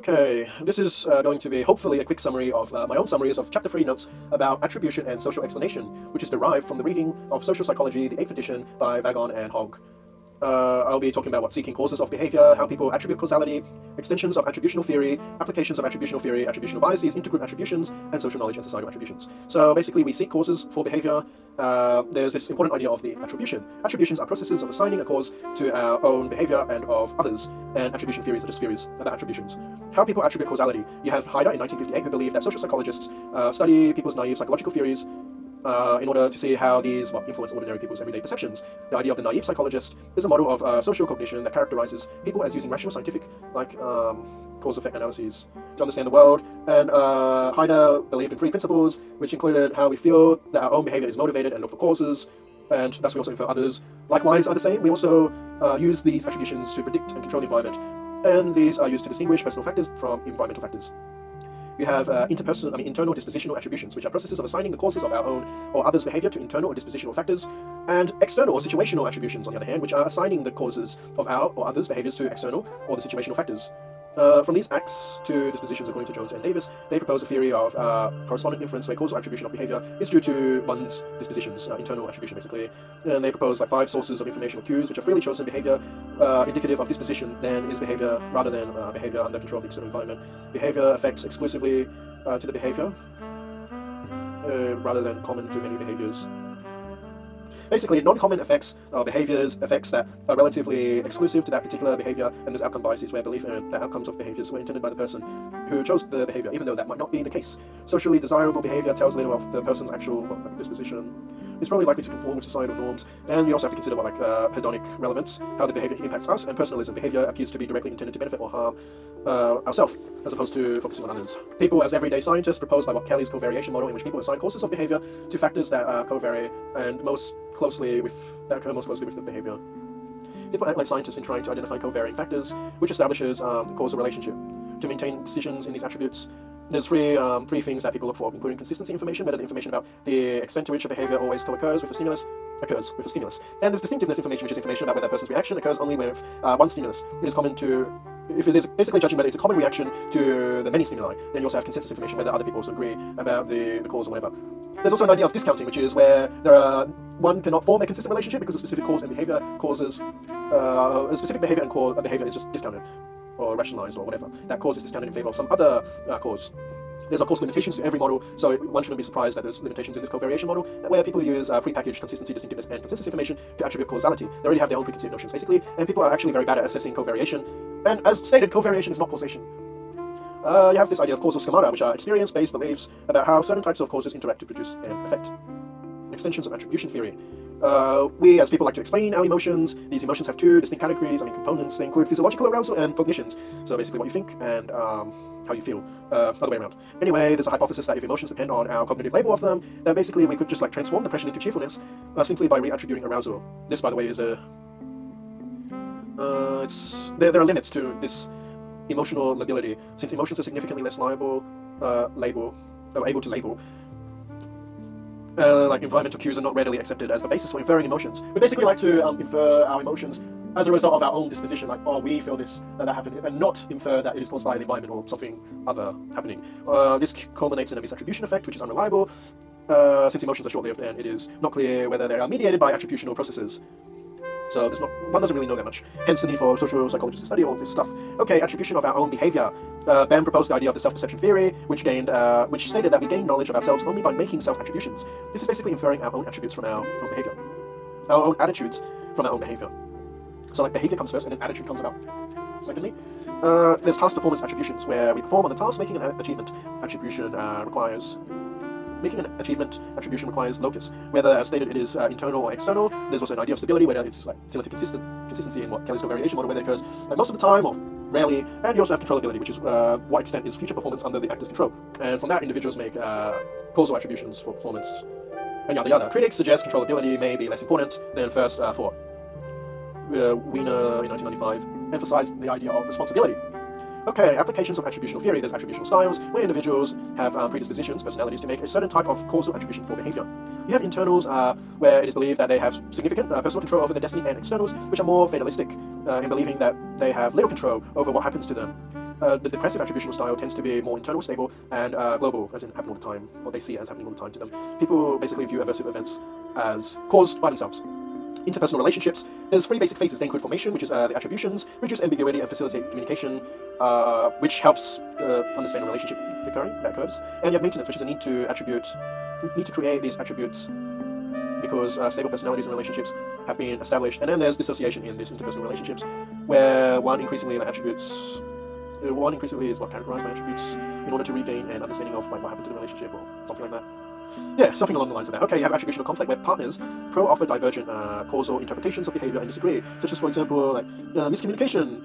Okay, this is going to be hopefully a quick summary of my own summaries of Chapter 3 notes about attribution and social explanation, which is derived from the reading of Social Psychology, the 8th edition by Vaughan and Hogg. I'll be talking about what seeking causes of behavior, how people attribute causality, extensions of attributional theory, applications of attributional theory, attributional biases, intergroup attributions, and social knowledge and societal attributions. So basically we seek causes for behavior. There's this important idea of the attribution. Attributions are processes of assigning a cause to our own behavior and of others, and attribution theories are just theories about attributions. How people attribute causality. You have Heider in 1958 who believed that social psychologists study people's naive psychological theories in order to see how these influence ordinary people's everyday perceptions. The idea of the naive psychologist is a model of social cognition that characterizes people as using rational scientific, like cause-effect analyses to understand the world. And Heider believed in three principles, which included how we feel, that our own behavior is motivated and look for causes, and thus we also infer others. Likewise are the same. We also use these attributions to predict and control the environment, and these are used to distinguish personal factors from environmental factors. We have internal dispositional attributions, which are processes of assigning the causes of our own or others' behavior to internal or dispositional factors, and external or situational attributions, on the other hand, which are assigning the causes of our or others' behaviors to external or the situational factors. From these acts to dispositions, according to Jones and Davis, they propose a theory of correspondent inference, where causal attribution of behavior is due to one's dispositions, internal attribution basically. And they propose like 5 sources of informational cues, which are freely chosen behavior indicative of disposition, then is behavior rather than behavior under control of the external environment. Behavior affects exclusively to the behavior rather than common to many behaviors. Basically, non-common effects are behaviors, effects that are relatively exclusive to that particular behavior, and there's outcome biases where belief in the outcomes of behaviors were intended by the person who chose the behavior, even though that might not be the case. Socially desirable behavior tells little of the person's actual disposition. It's probably likely to conform with societal norms, and we also have to consider what hedonic relevance, how the behavior impacts us, and personalism. Behavior appears to be directly intended to benefit or harm ourselves, as opposed to focusing on others. People as everyday scientists proposed by what Kelly's covariation model, in which people assign causes of behavior to factors that covary and that occur most closely with the behavior. People act like scientists in trying to identify covarying factors, which establishes the causal relationship. To maintain decisions in these attributes, there's three things that people look for, including consistency information, whether the information about the extent to which a behavior always co-occurs with a stimulus, and there's distinctiveness information, which is information about whether a person's reaction occurs only with one stimulus. It is common to, if it is basically judging whether it's a common reaction to the many stimuli. Then you also have consensus information, whether other people also agree about the cause or whatever. There's also an idea of discounting, which is where there are, one cannot form a consistent relationship because a specific cause and behavior causes, a specific behavior is just discounted or rationalized or whatever. That cause is discounted in favor of some other cause. There's of course limitations to every model, so one shouldn't be surprised that there's limitations in this covariation model, where people use prepackaged consistency, distinctiveness, and consensus information to attribute causality. They already have their own preconceived notions basically, and people are actually very bad at assessing covariation. And as stated, covariation is not causation. You have this idea of causal schemata, which are experience-based beliefs about how certain types of causes interact to produce an effect. Extensions of attribution theory. We as people like to explain our emotions. These emotions have 2 distinct categories, components. They include physiological arousal and cognitions. So basically what you think and how you feel, other way around. Anyway, there's a hypothesis that if emotions depend on our cognitive label of them, then basically we could just like transform depression into cheerfulness simply by re-attributing arousal. This, by the way, is a... there are limits to this emotional lability, since emotions are significantly less able to label. Like environmental cues are not readily accepted as the basis for inferring emotions. We basically like to infer our emotions as a result of our own disposition, like, oh, we feel this, and that happened, and not infer that it is caused by the environment or something other happening. This culminates in a misattribution effect, which is unreliable, since emotions are short-lived and it is not clear whether they are mediated by attributional processes. So there's not, one doesn't really know that much, hence the need for social psychologists to study all this stuff. Okay, attribution of our own behavior. Bam proposed the idea of the self-perception theory, which stated that we gain knowledge of ourselves only by making self-attributions. This is basically inferring our own attributes from our own behavior, our own attitudes from our own behavior. So like behavior comes first and then attitude comes about. Secondly, there's task performance attributions, where we perform on the task, making an achievement. Attribution requires locus. Whether, as stated, it is internal or external. There's also an idea of stability, whether it's like similar to consistency in what Kelly's covariation model, whether it occurs like most of the time or rarely. And you also have controllability, which is what extent is future performance under the actor's control. And from that, individuals make causal attributions for performance and yada yada. Critics suggest controllability may be less important than first thought. Wiener in 1995 emphasized the idea of responsibility. Okay, applications of attributional theory. There's attributional styles, where individuals have predispositions, personalities, to make a certain type of causal attribution for behavior. You have internals, where it is believed that they have significant personal control over their destiny, and externals, which are more fatalistic in believing that they have little control over what happens to them. the depressive attributional style tends to be more internal, stable, and global, as in happening all the time, what they see as happening all the time to them. People basically view aversive events as caused by themselves. Interpersonal relationships. There's three basic phases. They include formation, which is the attributions, reduce ambiguity and facilitate communication, which helps understand the relationship recurring, that occurs. And you have maintenance, which is a need to attribute, need to create these attributes because stable personalities and relationships have been established. And then there's dissociation in these interpersonal relationships, where one increasingly is what characterized by attributes in order to regain an understanding of like what happened to the relationship or something like that. Yeah, something along the lines of that. Okay, you have attributional conflict where partners offer divergent causal interpretations of behavior and disagree, such as, for example, like miscommunication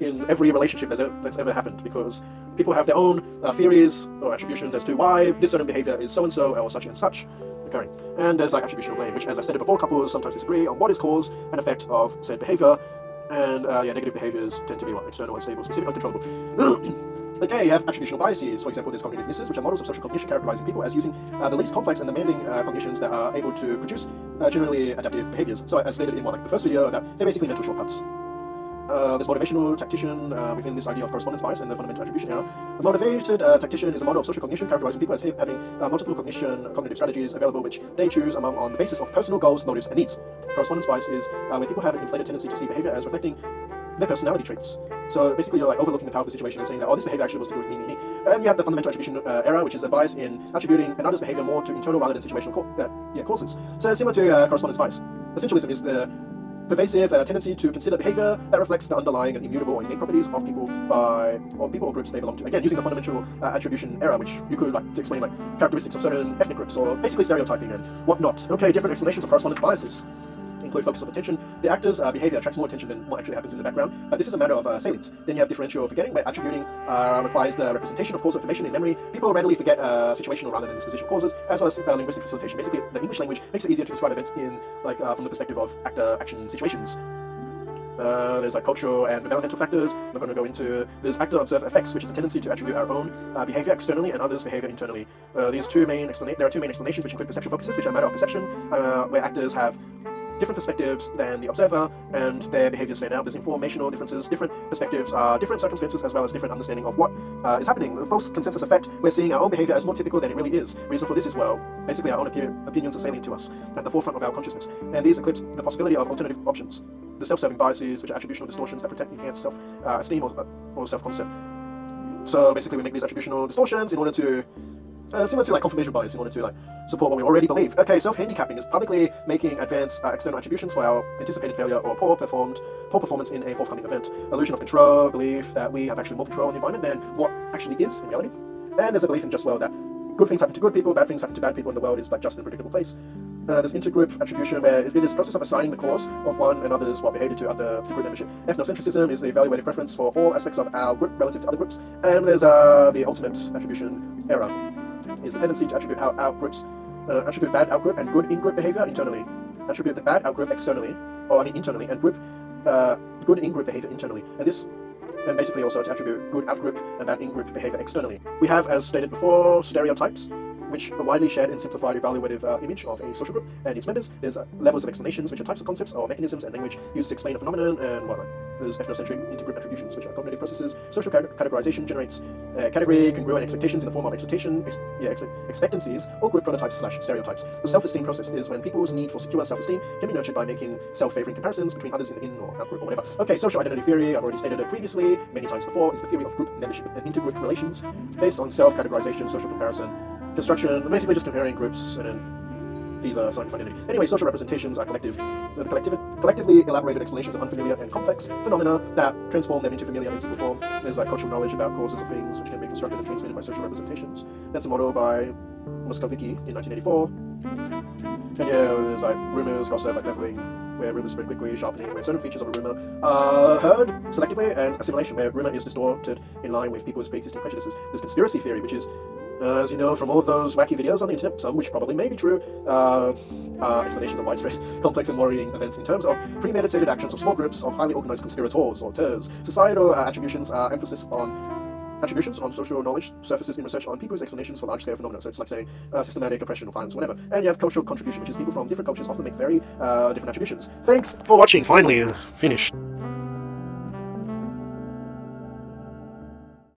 in every relationship that's ever happened, because people have their own theories or attributions as to why this certain behavior is so-and-so or such and such occurring. And there's like attributional blame, which, as I stated before, couples sometimes disagree on what is cause and effect of said behavior, and yeah, negative behaviors tend to be like external, unstable, specific, uncontrollable. Okay, you have attributional biases. For example, there's cognitive biases, which are models of social cognition characterizing people as using the least complex and demanding cognitions that are able to produce generally adaptive behaviors. So as stated in the first video, that they're basically mental shortcuts. There's motivational tactician within this idea of correspondence bias and the fundamental attribution error. A motivated tactician is a model of social cognition characterizing people as having multiple cognitive strategies available, which they choose among on the basis of personal goals, motives, and needs. Correspondence bias is where people have an inflated tendency to see behavior as reflecting their personality traits. So basically you're like overlooking the power of the situation and saying that, oh, this behavior actually was to do with me. And you have the fundamental attribution error, which is a bias in attributing another's behavior more to internal rather than situational causes. So it's similar to correspondence bias. Essentialism is the pervasive tendency to consider behavior that reflects the underlying and immutable or innate properties of people or groups they belong to. Again, using the fundamental attribution error, which you could like to explain like characteristics of certain ethnic groups or basically stereotyping and whatnot. Okay, different explanations of correspondence biases include focus of attention. The actor's behavior attracts more attention than what actually happens in the background. This is a matter of salience. Then you have differential forgetting, where attributing requires the representation of causal information in memory. People readily forget situational rather than dispositional causes, as well as linguistic facilitation. Basically, the English language makes it easier to describe events in like from the perspective of actor action situations. There's like cultural and developmental factors. I'm not going to go into. There's actor observed effects, which is the tendency to attribute our own behavior externally and others' behavior internally. There are two main explanations, which include perceptual focuses, which are a matter of perception, where actors have different perspectives than the observer, and their behaviors stand out. There's informational differences. Different perspectives are different circumstances, as well as different understanding of what is happening. The false consensus effect, we're seeing our own behavior as more typical than it really is. Reason for this is, well, basically our own opinions are salient to us, at the forefront of our consciousness, and these eclipse the possibility of alternative options. The self-serving biases, which are attributional distortions that protect enhanced self-esteem or self-concept. So basically we make these attributional distortions in order to similar to like confirmation bias, in order to like support what we already believe. Okay, self-handicapping is publicly making advanced external attributions for our anticipated failure or poor performance in a forthcoming event. Illusion of control, belief that we have actually more control on the environment than what actually is in reality. And there's a belief in just well that good things happen to good people, bad things happen to bad people, and the world is like just in a predictable place. There's intergroup attribution, where it is the process of assigning the cause of one another's behavior to other to group membership. Ethnocentrism is the evaluative preference for all aspects of our group relative to other groups. And there's the ultimate attribution error, is the tendency to attribute bad outgroup and good in-group behavior internally. Attribute the bad outgroup internally, and good in-group behavior internally. And basically also to attribute good outgroup and bad in-group behavior externally. We have, as stated before, stereotypes, which are widely shared and simplified evaluative image of a social group and its members. There's levels of explanations, which are types of concepts or mechanisms and language used to explain a phenomenon and whatnot. There's ethnocentric intergroup attributions, which are cognitive processes. Social categorization generates category, congruent expectations in the form of expectancies or group prototypes/stereotypes. The self-esteem process is when people's need for secure self-esteem can be nurtured by making self-favoring comparisons between others in the in or out group or whatever. Okay, social identity theory, I've already stated it previously, many times before, is the theory of group membership and intergroup relations based on self-categorization, social comparison, construction, basically just comparing groups, and then these are signs of identity. Anyway, social representations are collectively elaborated explanations of unfamiliar and complex phenomena that transform them into familiar and simple form. There's like cultural knowledge about causes of things, which can be constructed and transmitted by social representations. That's a model by Moscovici in 1984. And yeah, there's like rumors, gossip, like left-wing, where rumors spread quickly, sharpening, where certain features of a rumor are heard selectively, and assimilation, where rumor is distorted in line with people's pre-existing prejudices. There's conspiracy theory, which is, as you know from all those wacky videos on the internet, some which probably may be true, are explanations of widespread, complex and worrying events in terms of premeditated actions of small groups of highly organized conspirators or terrors. Societal attributions are emphasis on attributions on social knowledge surfaces in research on people's explanations for large-scale phenomena. So it's like saying systematic oppression or violence, whatever. And you have cultural contribution, which is people from different cultures often make very different attributions. Thanks for watching. Finally, finished.